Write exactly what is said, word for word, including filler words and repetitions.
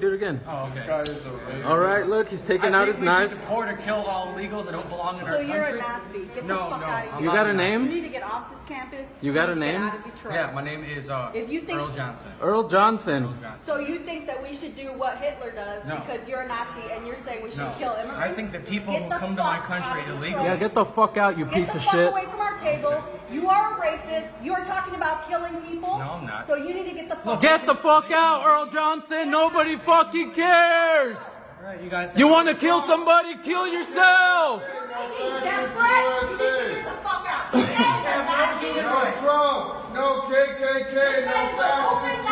do it again. Oh, okay. This guy is a all right, look, he's taking I out his knife. I think we should deport or kill all illegals that don't belong in so our country. So you're a Nazi. Get no, the fuck no, out of here. You got a name? You need to get off this campus. You got a name? Yeah, my name is uh, if you think Earl Johnson. Earl Johnson. Earl Johnson. So you think that we should do what Hitler does no. because you're a Nazi and you're saying we should no. kill immigrants? I think the people get who the come to my country illegally. Yeah, get the fuck out, you get piece of shit. Get the fuck away from our table. You are a racist. You are talking about killing people. No, I'm not. So you need to get the fuck out. Get the fuck out, Earl Johnson. Nobody fucking cares. Right, you guys you want to kill somebody? Kill yourself. That's right. You need to get the fuck out. No Trump. No K K K. No fascism.